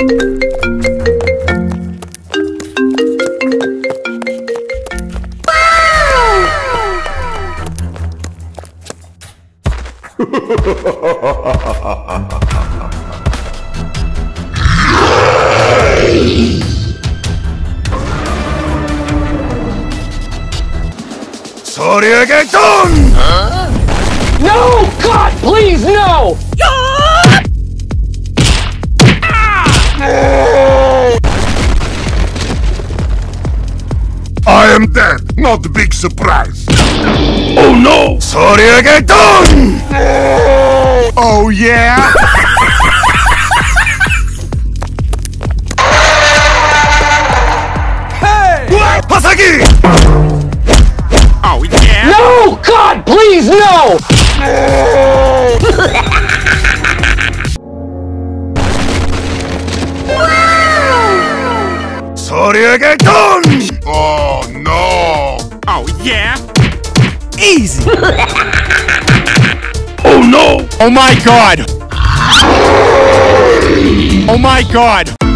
Huh? No! God, please, no! I am dead, not a big surprise. Oh no! Sorry again! Oh yeah! Hey! What? Hasagi! No! God, please, no! Wow! Sorry again! Oh, no! Oh, yeah! Easy! Oh, no! Oh, my God! Oh, my God!